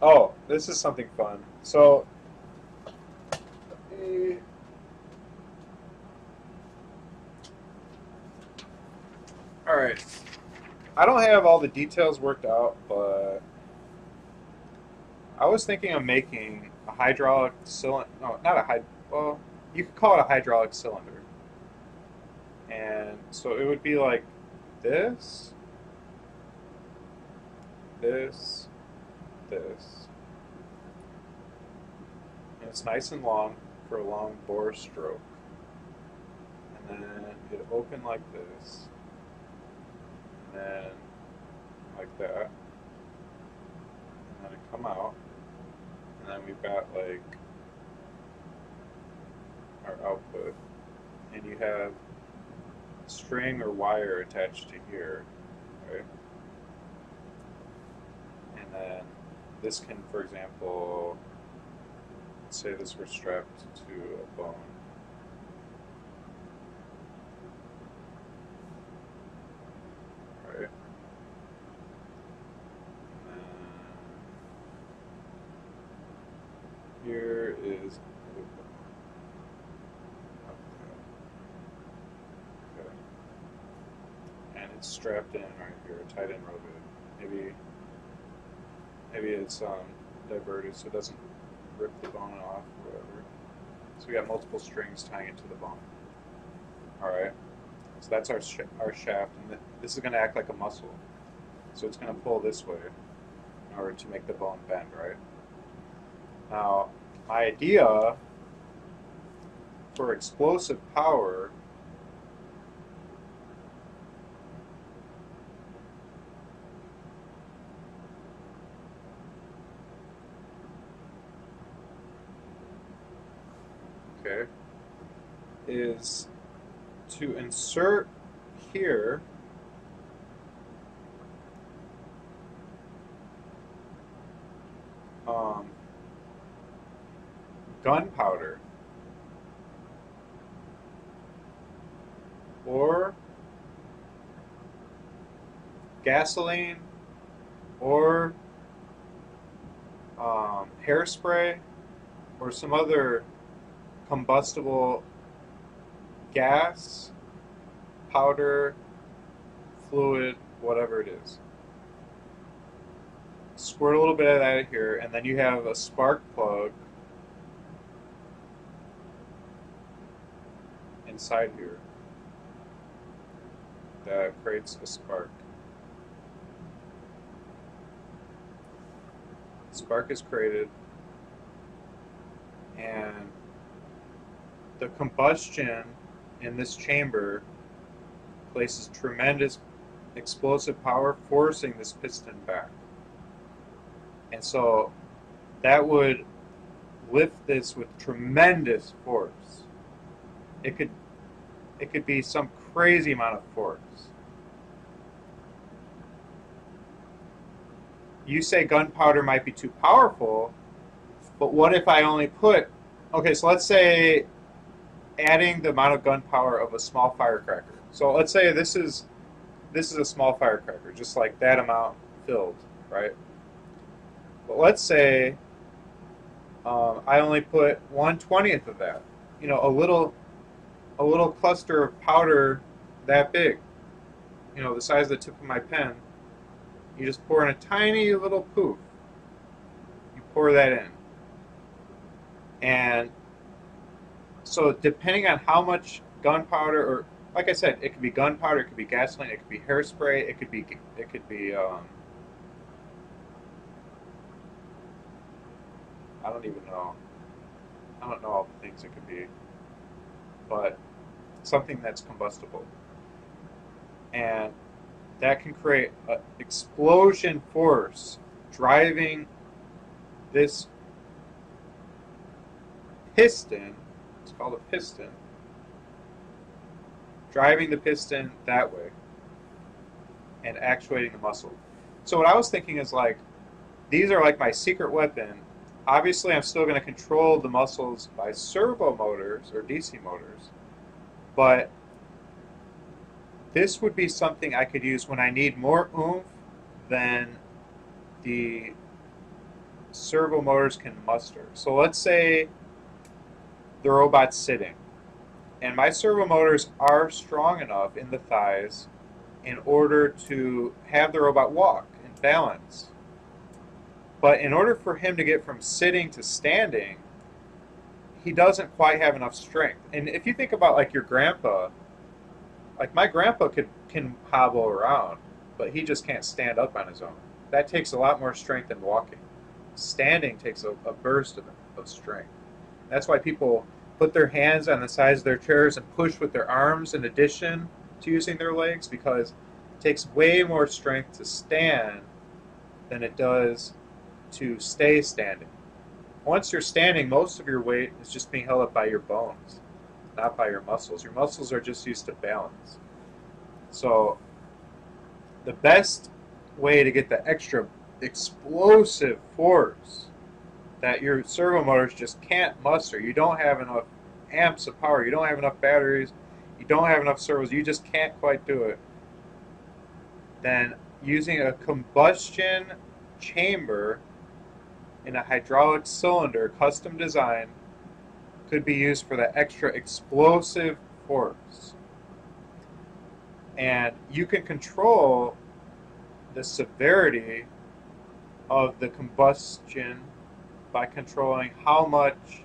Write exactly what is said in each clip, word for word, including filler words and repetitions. Oh, this is something fun. So, eh, all right. I don't have all the details worked out, but I was thinking of making a hydraulic cylinder. No, not a hyd. Well, you could call it a hydraulic cylinder, and so it would be like this, this, this, and it's nice and long for a long bore stroke, and then it open like this, and then like that, and then it come out, and then we've got like our output, and you have string or wire attached to here, right? And then this can, for example, say this were strapped to a bone. Right? And then here is strapped in right here, tight and rotated. Maybe, maybe it's um, diverted so it doesn't rip the bone off or whatever. So we got multiple strings tying it to the bone. All right. So that's our sh our shaft, and th this is going to act like a muscle. So it's going to pull this way in order to make the bone bend, right? Now, my idea for explosive power. Is to insert here um, gunpowder or gasoline or um, hairspray or some other combustible gas, powder, fluid, whatever it is. Squirt a little bit of that here, and then you have a spark plug inside here that creates a spark. Spark is created, and the combustion in this chamber places tremendous explosive power, forcing this piston back. And so that would lift this with tremendous force. It could, it could be some crazy amount of force. You say gunpowder might be too powerful, but what if I only put, okay, so let's say adding the amount of gunpowder of a small firecracker. So let's say this is this is a small firecracker, just like that amount filled, right? But let's say um, I only put one twentieth of that. You know, a little a little cluster of powder that big. You know, the size of the tip of my pen. You just pour in a tiny little poof. You pour that in, and so depending on how much gunpowder, or like I said, it could be gunpowder, it could be gasoline, it could be hairspray, it could be, it could be, um, I don't even know, I don't know all the things it could be, but something that's combustible, and that can create an explosion force driving this piston. It's called a piston, driving the piston that way and actuating the muscle. So what I was thinking is, like, these are like my secret weapon. Obviously I'm still going to control the muscles by servo motors or D C motors, but this would be something I could use when I need more oomph than the servo motors can muster. So let's say the robot's sitting, and my servo motors are strong enough in the thighs in order to have the robot walk and balance. But in order for him to get from sitting to standing, he doesn't quite have enough strength. And if you think about like your grandpa, like my grandpa could can hobble around, but he just can't stand up on his own. That takes a lot more strength than walking. Standing takes a, a burst of, of strength. That's why people put their hands on the sides of their chairs and push with their arms in addition to using their legs, because it takes way more strength to stand than it does to stay standing. Once you're standing, most of your weight is just being held up by your bones, not by your muscles. Your muscles are just used to balance. So the best way to get the extra explosive force that your servo motors just can't muster, you don't have enough amps of power, you don't have enough batteries, you don't have enough servos, you just can't quite do it, then using a combustion chamber in a hydraulic cylinder custom designed could be used for that extra explosive force. And you can control the severity of the combustion by controlling how much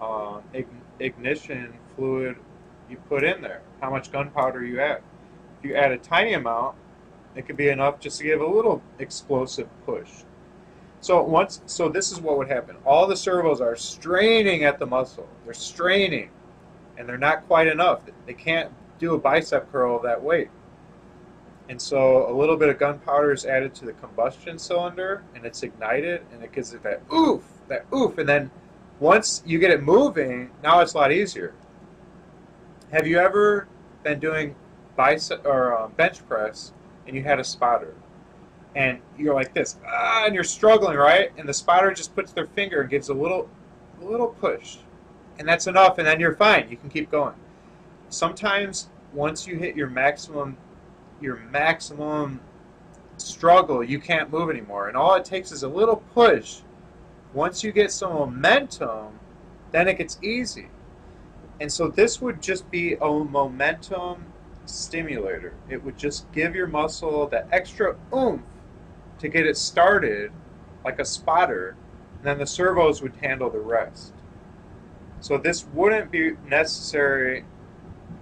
uh, ignition fluid you put in there, how much gunpowder you add. If you add a tiny amount, it could be enough just to give a little explosive push. So once, so this is what would happen. All the servos are straining at the muscle. They're straining, and they're not quite enough. They can't do a bicep curl of that weight. And so a little bit of gunpowder is added to the combustion cylinder, and it's ignited, and it gives it that oof, that oof. And then once you get it moving, now it's a lot easier. Have you ever been doing bicep or um, bench press, and you had a spotter, and you're like this, ah, and you're struggling, right? And the spotter just puts their finger and gives a little, a little push, and that's enough, and then you're fine. You can keep going. Sometimes once you hit your maximum your maximum struggle, you can't move anymore, and all it takes is a little push. Once you get some momentum, then it gets easy. And so this would just be a momentum stimulator. It would just give your muscle that extra oomph to get it started, like a spotter, and then the servos would handle the rest. So this wouldn't be necessary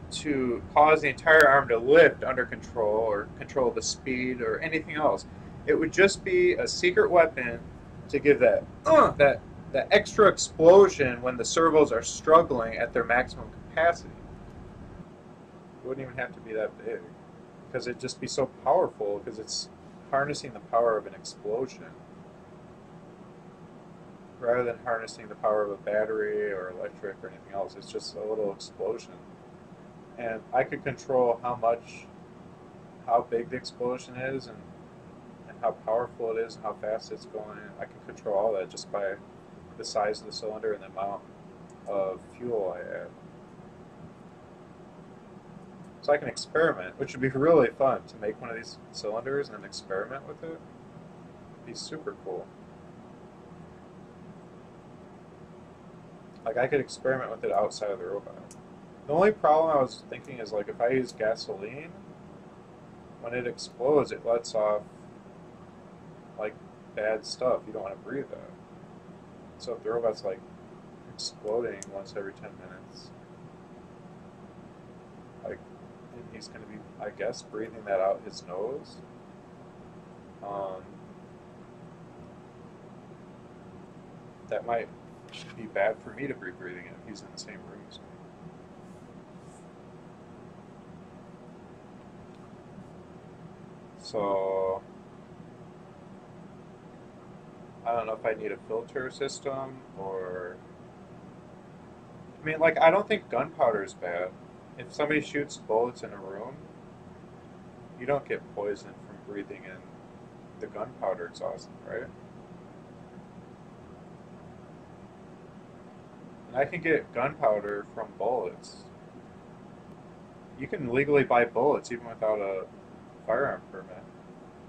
to cause the entire arm to lift under control or control the speed or anything else. It would just be a secret weapon to give that uh, that that extra explosion when the servos are struggling at their maximum capacity. It wouldn't even have to be that big, because it'd just be so powerful, because it's harnessing the power of an explosion rather than harnessing the power of a battery or electric or anything else. It's just a little explosion. And I could control how much, how big the explosion is, and, and how powerful it is, and how fast it's going. I can control all that just by the size of the cylinder and the amount of fuel I add. So I can experiment, which would be really fun, to make one of these cylinders and then experiment with it. It'd be super cool. Like, I could experiment with it outside of the robot. The only problem I was thinking is, like, if I use gasoline, when it explodes, it lets off, like, bad stuff. You don't want to breathe that. So if the robot's, like, exploding once every ten minutes, like, he's going to be, I guess, breathing that out his nose. Um, that might be bad for me to be breathing it if he's in the same room as me. So, I don't know if I need a filter system, or, I mean, like, I don't think gunpowder is bad. If somebody shoots bullets in a room, you don't get poisoned from breathing in the gunpowder exhaust, right? And I can get gunpowder from bullets. You can legally buy bullets even without a firearm permit.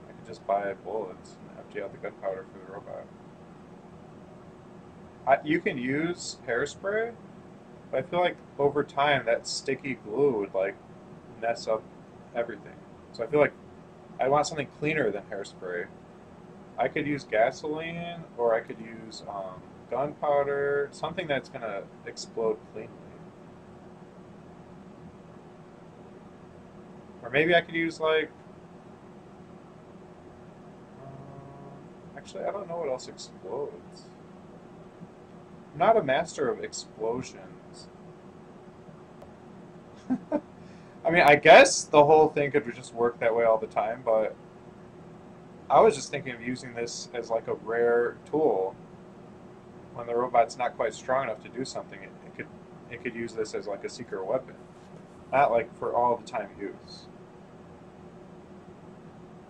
I could just buy bullets and empty out the gunpowder for the robot. I, you can use hairspray, but I feel like over time that sticky glue would like mess up everything. So I feel like I want something cleaner than hairspray. I could use gasoline, or I could use um, gunpowder, something that's going to explode cleanly. Or maybe I could use like, uh, actually I don't know what else explodes. I'm not a master of explosions. I mean, I guess the whole thing could just work that way all the time, but I was just thinking of using this as like a rare tool. When the robot's not quite strong enough to do something, it, it could it could use this as like a secret weapon. Not like for all the time use.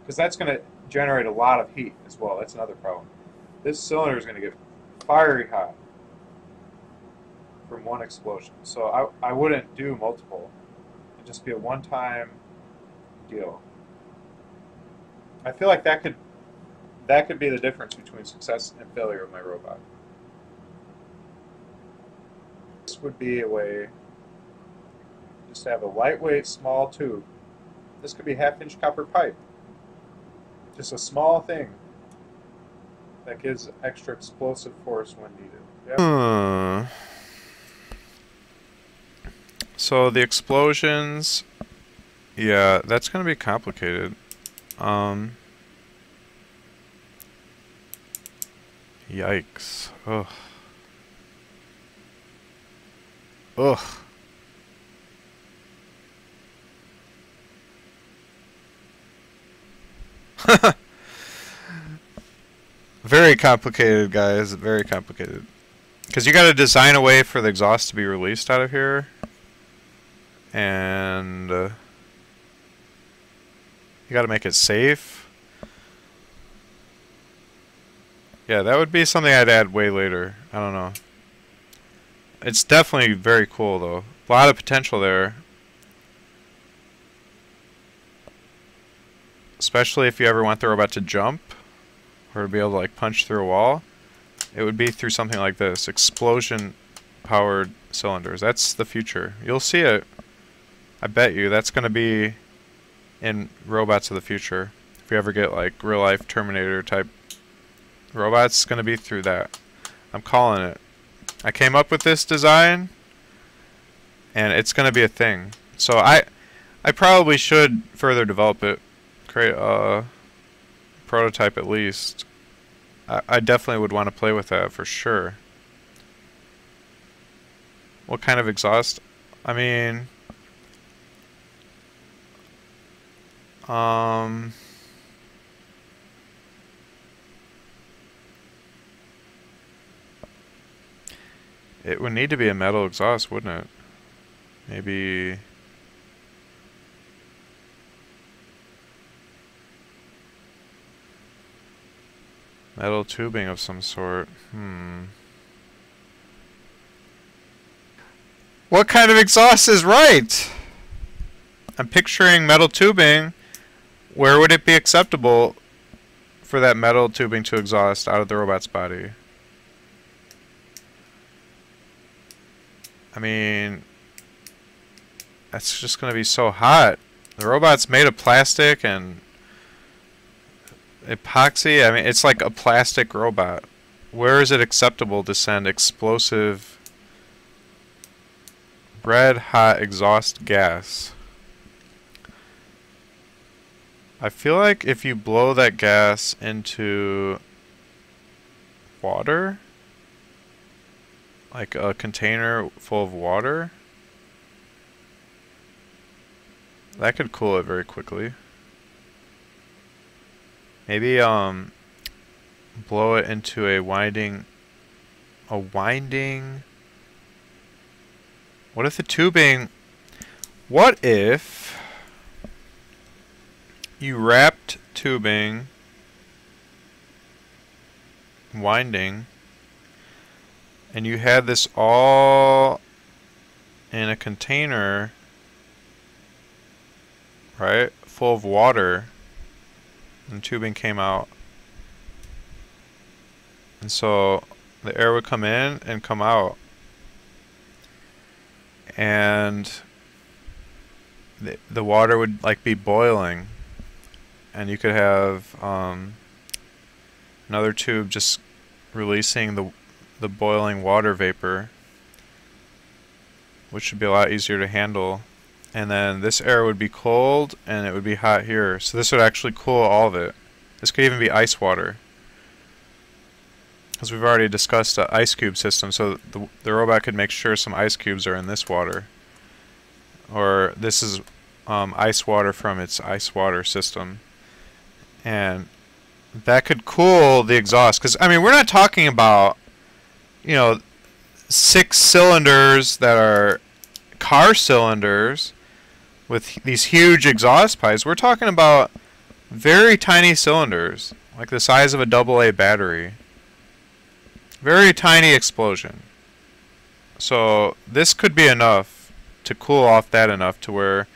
Because that's going to generate a lot of heat as well. That's another problem. This cylinder is going to get fiery hot from one explosion. So I, I wouldn't do multiple. It'd just be a one-time deal. I feel like that could that could be the difference between success and failure of my robot. This would be a way just to have a lightweight small tube. This could be half-inch copper pipe. Just a small thing that gives extra explosive force when needed. Yep. Hmm. So the explosions, yeah, that's going to be complicated. Um. Yikes. Ugh. Ugh. Very complicated, guys. Very complicated. Because you got to design a way for the exhaust to be released out of here. And Uh, you got to make it safe. Yeah, that would be something I'd add way later. I don't know. It's definitely very cool, though. A lot of potential there. Especially if you ever want the robot to jump or to be able to like punch through a wall. It would be through something like this. Explosion-powered cylinders. That's the future. You'll see it. I bet you. That's going to be in robots of the future. If we ever get like real life Terminator type robots, it's gonna be through that. I'm calling it. I came up with this design and it's gonna be a thing. So I I probably should further develop it, create a prototype at least. I, I definitely would want to play with that for sure. What kind of exhaust? I mean, Um, it would need to be a metal exhaust, wouldn't it? Maybe metal tubing of some sort. Hmm. What kind of exhaust is right? I'm picturing metal tubing. Where would it be acceptable for that metal tubing to exhaust out of the robot's body? I mean, that's just going to be so hot. The robot's made of plastic and epoxy. I mean, it's like a plastic robot. Where is it acceptable to send explosive, red hot exhaust gas? I feel like if you blow that gas into water, like a container full of water, that could cool it very quickly. Maybe um, blow it into a winding, a winding, what if the tubing, what if you wrapped tubing, winding, and you had this all in a container, right, full of water, and tubing came out. And so the air would come in and come out. And the, the water would like be boiling. And you could have um, another tube just releasing the, the boiling water vapor, which would be a lot easier to handle. And then this air would be cold and it would be hot here. So this would actually cool all of it. This could even be ice water. Because we've already discussed the ice cube system, so the, the robot could make sure some ice cubes are in this water. Or this is um, ice water from its ice water system. And that could cool the exhaust. Because, I mean, we're not talking about, you know, six cylinders that are car cylinders with these huge exhaust pipes. We're talking about very tiny cylinders, like the size of a double A battery. Very tiny explosion. So this could be enough to cool off that enough to where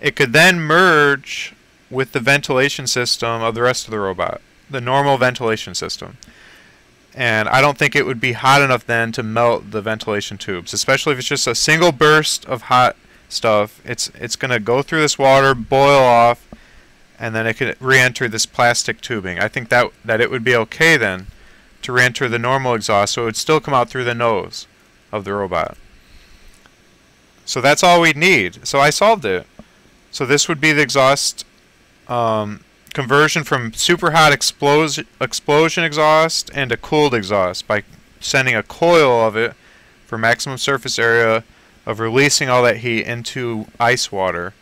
it could then merge with the ventilation system of the rest of the robot, the normal ventilation system. And I don't think it would be hot enough then to melt the ventilation tubes, especially if it's just a single burst of hot stuff. It's it's going to go through this water, boil off, and then it could re-enter this plastic tubing. I think that that it would be okay then to re-enter the normal exhaust, so it would still come out through the nose of the robot. So that's all we'd need. So I solved it. So this would be the exhaust um, conversion from super hot explos explosion exhaust and a cooled exhaust by sending a coil of it for maximum surface area of releasing all that heat into ice water,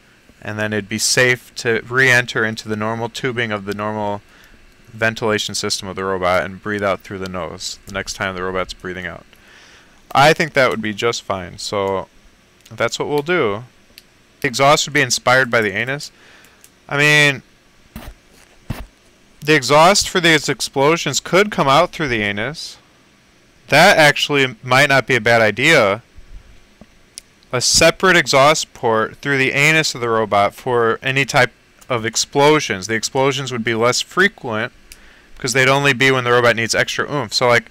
and then it'd be safe to re-enter into the normal tubing of the normal ventilation system of the robot and breathe out through the nose the next time the robot's breathing out. I think that would be just fine, so that's what we'll do. The exhaust would be inspired by the anus. I mean, the exhaust for these explosions could come out through the anus. That actually might not be a bad idea. A separate exhaust port through the anus of the robot for any type of explosions. The explosions would be less frequent, because they'd only be when the robot needs extra oomph. So like,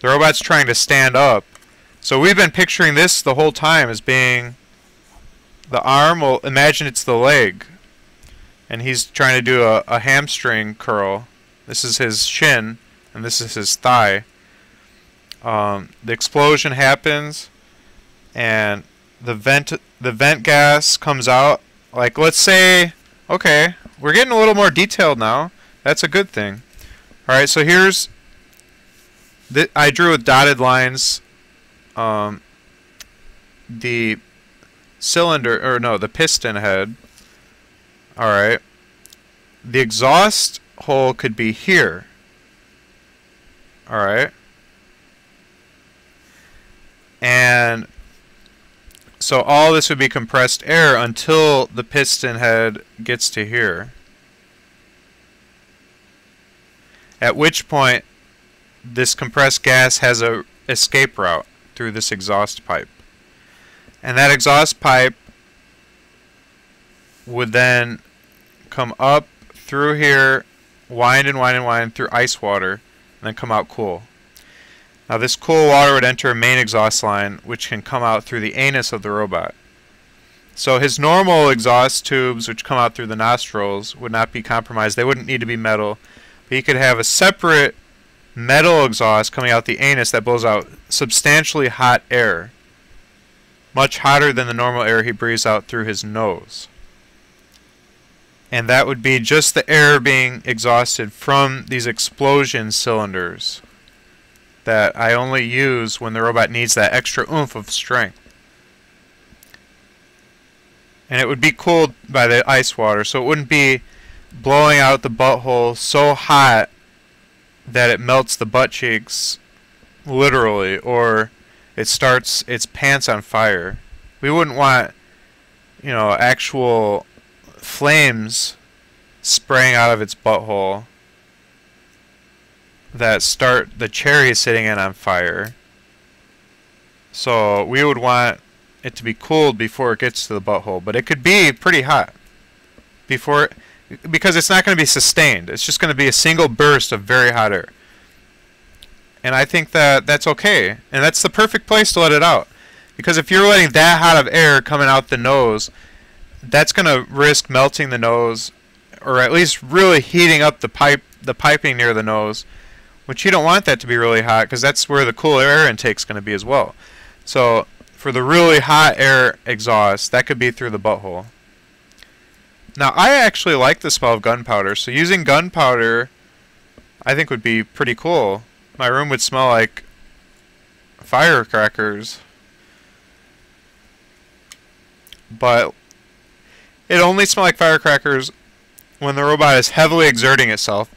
the robot's trying to stand up. So we've been picturing this the whole time as being the arm. Well, imagine it's the leg. And he's trying to do a, a hamstring curl. This is his shin, and this is his thigh. Um, the explosion happens, and the vent, the vent gas comes out. Like, let's say, okay, we're getting a little more detailed now. That's a good thing. Alright, so here's... Th I drew with dotted lines um, the cylinder, or no, the piston head. Alright, the exhaust hole could be here. Alright. And so all this would be compressed air until the piston head gets to here. At which point, this compressed gas has an escape route through this exhaust pipe. And that exhaust pipe would then come up through here, wind and wind and wind through ice water, and then come out cool. Now this cool water would enter a main exhaust line, which can come out through the anus of the robot. So his normal exhaust tubes, which come out through the nostrils, would not be compromised. They wouldn't need to be metal. But he could have a separate metal exhaust coming out the anus that blows out substantially hot air, much hotter than the normal air he breathes out through his nose. And that would be just the air being exhausted from these explosion cylinders that I only use when the robot needs that extra oomph of strength. And it would be cooled by the ice water, so it wouldn't be blowing out the butthole so hot that it melts the butt cheeks, literally, or it starts its pants on fire. We wouldn't want, you know, actual flames spraying out of its butthole that start the cherry sitting in on fire. So we would want it to be cooled before it gets to the butthole, but it could be pretty hot before, because it's not going to be sustained. It's just going to be a single burst of very hot air. And I think that that's okay. And that's the perfect place to let it out. Because if you're letting that hot of air coming out the nose, that's going to risk melting the nose, or at least really heating up the pipe, the piping near the nose, which you don't want that to be really hot, because that's where the cool air intake is going to be as well. So for the really hot air exhaust, that could be through the butthole. Now, I actually like the smell of gunpowder, so using gunpowder I think would be pretty cool. My room would smell like firecrackers. But it only smells like firecrackers when the robot is heavily exerting itself.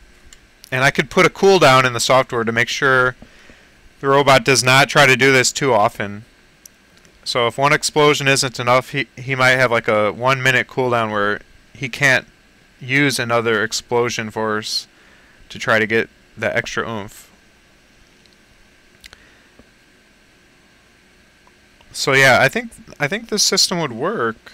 And I could put a cooldown in the software to make sure the robot does not try to do this too often. So if one explosion isn't enough, he, he might have like a one minute cooldown where he can't use another explosion force to try to get that extra oomph. So yeah, I think I think this system would work.